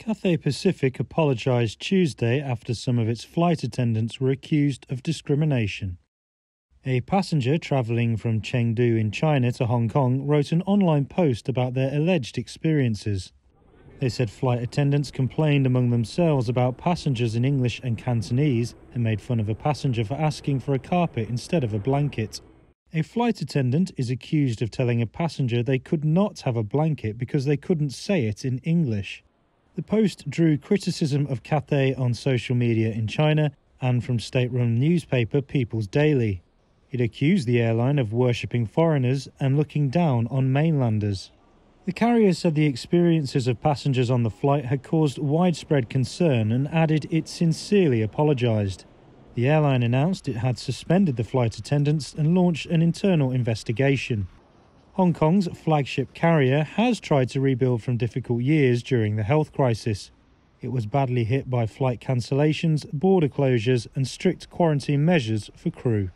Cathay Pacific apologised Tuesday after some of its flight attendants were accused of discrimination. A passenger travelling from Chengdu in China to Hong Kong wrote an online post about their alleged experiences. They said flight attendants complained among themselves about passengers in English and Cantonese and made fun of a passenger for asking for a carpet instead of a blanket. A flight attendant is accused of telling a passenger they could not have a blanket because they couldn't say it in English. The post drew criticism of Cathay on social media in China and from state-run newspaper People's Daily. It accused the airline of worshipping foreigners and looking down on mainlanders. The carrier said the experiences of passengers on the flight had caused widespread concern and added it sincerely apologised. The airline announced it had suspended the flight attendants and launched an internal investigation. Hong Kong's flagship carrier has tried to rebuild from difficult years during the health crisis. It was badly hit by flight cancellations, border closures and strict quarantine measures for crew.